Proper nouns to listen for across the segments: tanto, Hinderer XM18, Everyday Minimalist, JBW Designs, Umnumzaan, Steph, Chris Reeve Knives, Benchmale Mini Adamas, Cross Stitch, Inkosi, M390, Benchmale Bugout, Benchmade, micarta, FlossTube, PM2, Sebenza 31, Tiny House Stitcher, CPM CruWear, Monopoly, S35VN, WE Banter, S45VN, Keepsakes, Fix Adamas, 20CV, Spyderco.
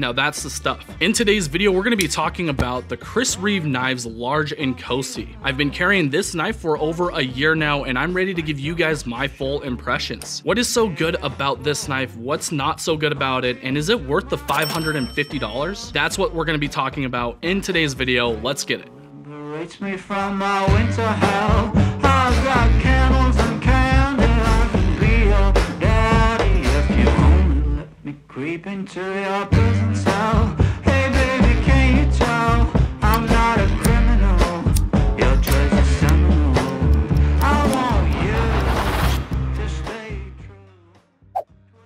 Now that's the stuff. In today's video, we're gonna be talking about the Chris Reeve Knives Large Inkosi. I've been carrying this knife for over a year now, and I'm ready to give you guys my full impressions. What is so good about this knife? What's not so good about it? And is it worth the $550? That's what we're gonna be talking about in today's video. Let's get it. Reach me from my winter hell. I've got candles and candy. I can be your daddy if you only let me creep into your prison cell. Hey baby, can you tell I'm not a criminal? Your choice is seminal. I want you to stay true.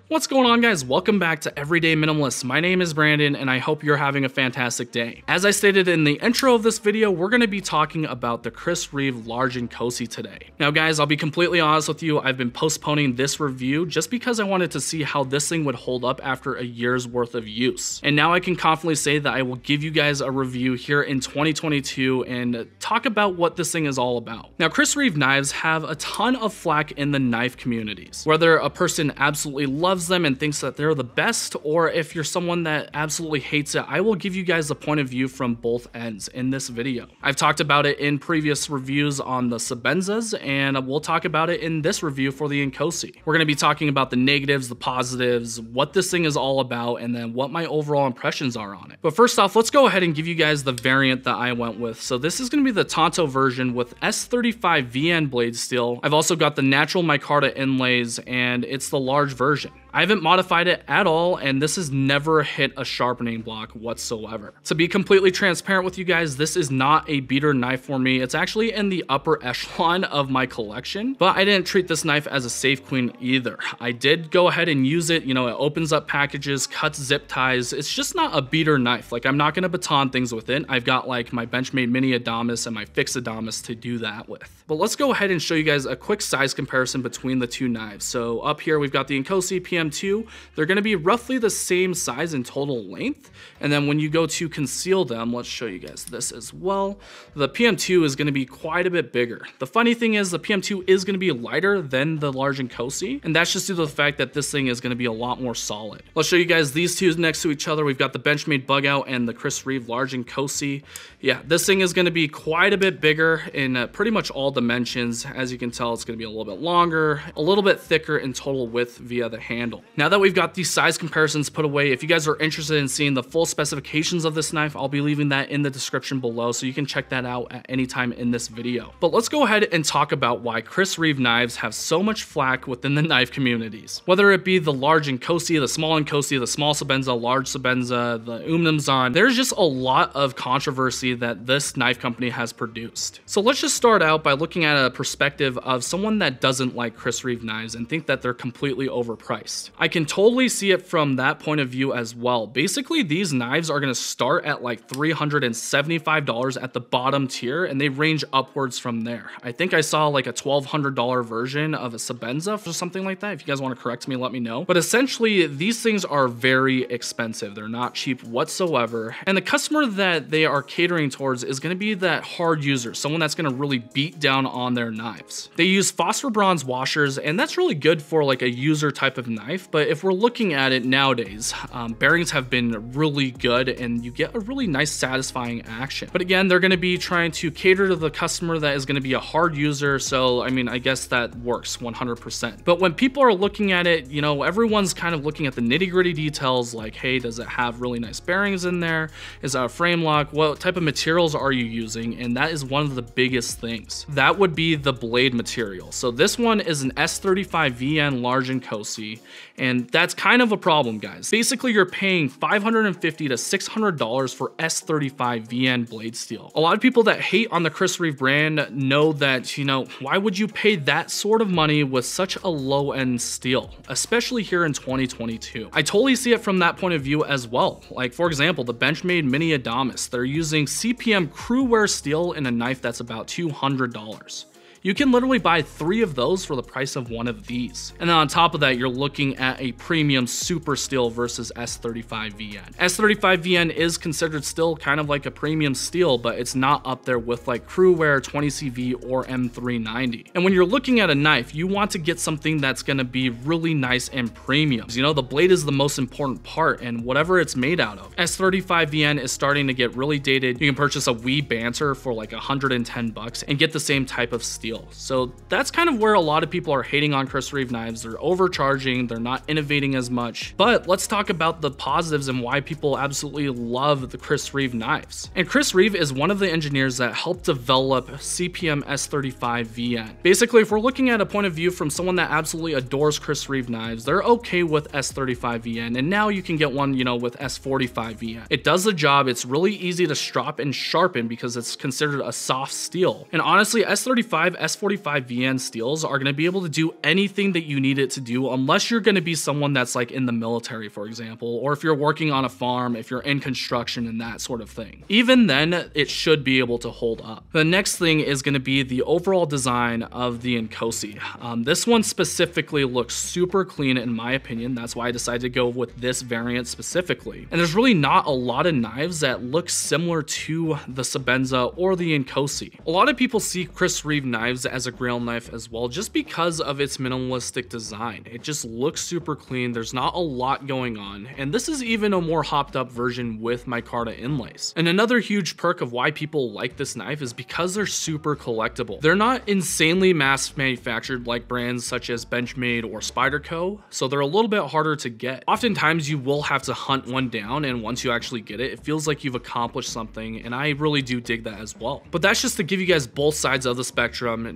What's going on, guys? Welcome back to Everyday Minimalists. My name is Brandon, and I hope you're having a fantastic day. As I stated in the intro of this video, we're gonna be talking about the Chris Reeve Large Inkosi today. Now guys, I'll be completely honest with you, I've been postponing this review just because I wanted to see how this thing would hold up after a year's worth of use. And now I can confidently say that I will give you guys a review here in 2022 and talk about what this thing is all about. Now, Chris Reeve knives have a ton of flack in the knife communities. Whether a person absolutely loves them and thinks that they're the best, or if you're someone that absolutely hates it, I will give you guys the point of view from both ends in this video. I've talked about it in previous reviews on the Sebenzas, and we'll talk about it in this review for the Inkosi. We're going to be talking about the negatives, the positives, what this thing is all about, and then what my overall impressions are on it. But first off, let's go ahead and give you guys the variant that I went with. So this is going to be the Tonto version with S35VN blade steel. I've also got the natural micarta inlays, and it's the large version. I haven't modified it at all, and this has never hit a sharpening block whatsoever. To be completely transparent with you guys, this is not a beater knife for me. It's actually in the upper echelon of my collection, but I didn't treat this knife as a safe queen either. I did go ahead and use it. You know, it opens up packages, cuts zip ties. It's just not a beater knife. Like, I'm not gonna baton things with it. I've got like my Benchmale Mini Adamas and my Fix Adamas to do that with. But let's go ahead and show you guys a quick size comparison between the two knives. So up here, we've got the Inkosi PM2. They're going to be roughly the same size and total length. And then when you go to conceal them, let's show you guys this as well. The PM2 is going to be quite a bit bigger. The funny thing is the PM2 is going to be lighter than the large Inkosi, and that's just due to the fact that this thing is going to be a lot more solid. Let's show you guys these two next to each other. We've got the Benchmade Bugout and the Chris Reeve Large Inkosi. Yeah, this thing is going to be quite a bit bigger in pretty much all dimensions. As you can tell, it's going to be a little bit longer, a little bit thicker in total width via the handle. Now that we've got these size comparisons put away, if you guys are interested in seeing the full specifications of this knife, I'll be leaving that in the description below, so you can check that out at any time in this video. But let's go ahead and talk about why Chris Reeve knives have so much flack within the knife communities. Whether it be the large Inkosi, the small Inkosi, the small Sebenza, large Sebenza, the Umnumzaan, there's just a lot of controversy that this knife company has produced. So let's just start out by looking at a perspective of someone that doesn't like Chris Reeve knives and think that they're completely overpriced. I can totally see it from that point of view as well. Basically, these knives are gonna start at like $375 at the bottom tier, and they range upwards from there. I think I saw like a $1,200 version of a Sebenza or something like that. If you guys wanna correct me, let me know. But essentially, these things are very expensive. They're not cheap whatsoever. And the customer that they are catering towards is gonna be that hard user, someone that's gonna really beat down on their knives. They use phosphor bronze washers, and that's really good for like a user type of knife. But if we're looking at it nowadays, bearings have been really good, and you get a really nice satisfying action. But again, they're going to be trying to cater to the customer that is going to be a hard user. So, I mean, I guess that works 100%. But when people are looking at it, you know, everyone's kind of looking at the nitty gritty details like, hey, does it have really nice bearings in there? Is that a frame lock? What type of materials are you using? And that is one of the biggest things. That would be the blade material. So this one is an S35VN Large Inkosi. And that's kind of a problem, guys. Basically, you're paying $550 to $600 for S35VN blade steel. A lot of people that hate on the Chris Reeve brand know that, you know, why would you pay that sort of money with such a low-end steel, especially here in 2022? I totally see it from that point of view as well. Like, for example, the Benchmade Mini Adamas, they're using CPM CruWear steel in a knife that's about $200. You can literally buy 3 of those for the price of 1 of these. And then on top of that, you're looking at a premium super steel versus S35VN. S35VN is considered still kind of like a premium steel, but it's not up there with like CruWear, 20CV, or M390. And when you're looking at a knife, you want to get something that's going to be really nice and premium. You know, the blade is the most important part, and whatever it's made out of. S35VN is starting to get really dated. You can purchase a WE Banter for like 110 bucks and get the same type of steel. So that's kind of where a lot of people are hating on Chris Reeve Knives. They're overcharging, they're not innovating as much. But let's talk about the positives and why people absolutely love the Chris Reeve Knives. And Chris Reeve is one of the engineers that helped develop CPM S35VN. Basically, if we're looking at a point of view from someone that absolutely adores Chris Reeve Knives, they're okay with S35VN, and now you can get one, you know, with S45VN. It does the job, it's really easy to strop and sharpen because it's considered a soft steel. And honestly, S35, S45VN steels are going to be able to do anything that you need it to do, unless you're going to be someone that's like in the military, for example, or if you're working on a farm, if you're in construction and that sort of thing. Even then, it should be able to hold up. The next thing is going to be the overall design of the Inkosi. This one specifically looks super clean in my opinion. That's why I decided to go with this variant specifically. And there's really not a lot of knives that look similar to the Sebenza or the Inkosi. A lot of people see Chris Reeve Knives as a grail knife as well, just because of its minimalistic design. It just looks super clean. There's not a lot going on. And this is even a more hopped up version with micarta inlays. And another huge perk of why people like this knife is because they're super collectible. They're not insanely mass manufactured like brands such as Benchmade or Spyderco, so they're a little bit harder to get. Oftentimes you will have to hunt one down, and once you actually get it, it feels like you've accomplished something, and I really do dig that as well. But that's just to give you guys both sides of the spectrum.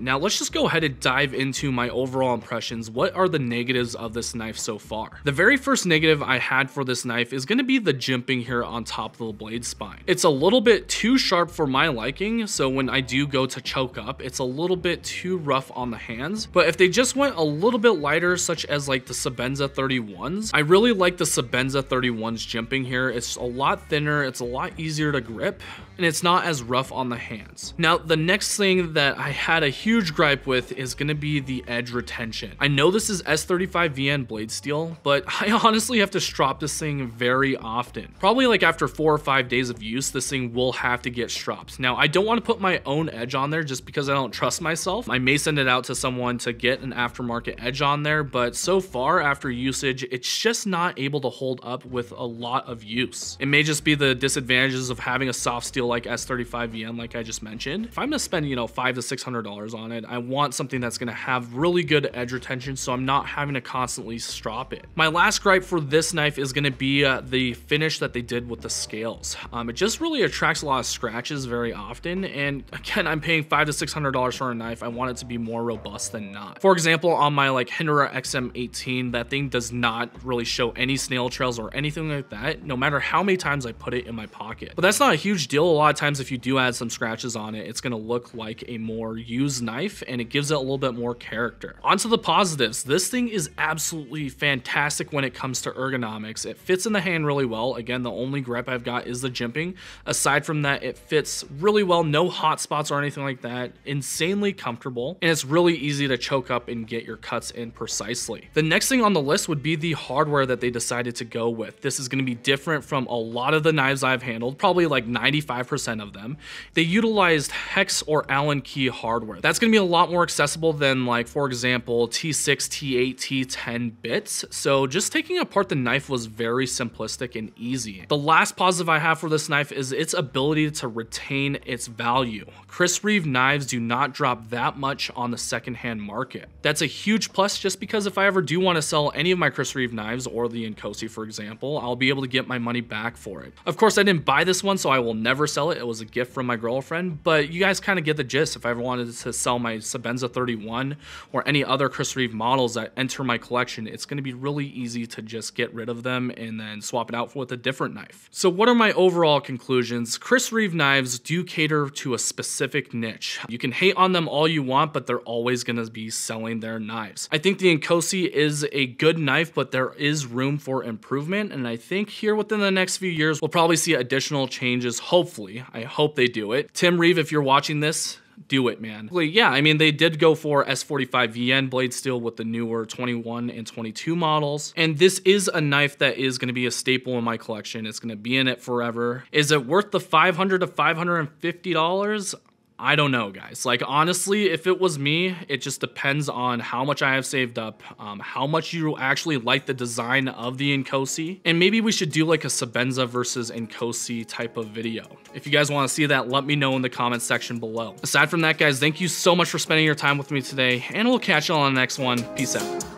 Now let's just go ahead and dive into my overall impressions. What are the negatives of this knife so far? The very first negative I had for this knife is going to be the jimping here on top of the blade spine. It's a little bit too sharp for my liking, so when I do go to choke up, it's a little bit too rough on the hands. But if they just went a little bit lighter, such as like the Sebenza 31s, I really like the Sebenza 31's jimping here. It's a lot thinner, it's a lot easier to grip, and it's not as rough on the hands. Now, the next thing that I had a huge gripe with is going to be the edge retention. I know this is S35VN blade steel, but I honestly have to strop this thing very often. Probably like after 4 or 5 days of use, this thing will have to get stropped. Now, I don't want to put my own edge on there just because I don't trust myself. I may send it out to someone to get an aftermarket edge on there, but so far after usage, it's just not able to hold up with a lot of use. It may just be the disadvantages of having a soft steel like S35VN, like I just mentioned. If I'm gonna spend, you know, $500 to $600 on it, I want something that's gonna have really good edge retention, so I'm not having to constantly strop it. My last gripe for this knife is gonna be the finish that they did with the scales. It just really attracts a lot of scratches very often, and again, I'm paying $500 to $600 for a knife. I want it to be more robust than not. For example, on my like Hinderer XM18, that thing does not really show any snail trails or anything like that, no matter how many times I put it in my pocket. But that's not a huge deal. A lot of times if you do add some scratches on it, it's gonna look like a more used knife, and it gives it a little bit more character. Onto the positives. This thing is absolutely fantastic when it comes to ergonomics. It fits in the hand really well. Again, the only gripe I've got is the jimping. Aside from that, it fits really well. No hot spots or anything like that. Insanely comfortable, and it's really easy to choke up and get your cuts in precisely. The next thing on the list would be the hardware that they decided to go with. This is going to be different from a lot of the knives I've handled, probably like 95% of them. They utilized hex or Allen key hardware. That's going to be a lot more accessible than like, for example, T6, T8, T10 bits. So just taking apart the knife was very simplistic and easy. The last positive I have for this knife is its ability to retain its value. Chris Reeve knives do not drop that much on the secondhand market. That's a huge plus, just because if I ever do want to sell any of my Chris Reeve knives or the Inkosi, for example, I'll be able to get my money back for it. Of course, I didn't buy this one, so I will never sell it. It was a gift from my girlfriend, but you guys kind of get the gist. If I ever wanted to sell my Sebenza 31 or any other Chris Reeve models that enter my collection, it's going to be really easy to just get rid of them and then swap it out with a different knife. So what are my overall conclusions? Chris Reeve knives do cater to a specific niche. You can hate on them all you want, but they're always going to be selling their knives. I think the Inkosi is a good knife, but there is room for improvement, and I think here within the next few years, we'll probably see additional changes, hopefully. I hope they do it. Tim Reeve, if you're watching this, do it, man. Yeah, I mean, they did go for S45VN blade steel with the newer 21 and 22 models. And this is a knife that is gonna be a staple in my collection. It's gonna be in it forever. Is it worth the $500 to $550? I don't know, guys. Like, honestly, if it was me, it just depends on how much I have saved up, how much you actually like the design of the Inkosi. And maybe we should do like a Sebenza versus Inkosi type of video. If you guys want to see that, let me know in the comment section below. Aside from that, guys, thank you so much for spending your time with me today, and we'll catch you all on the next one. Peace out.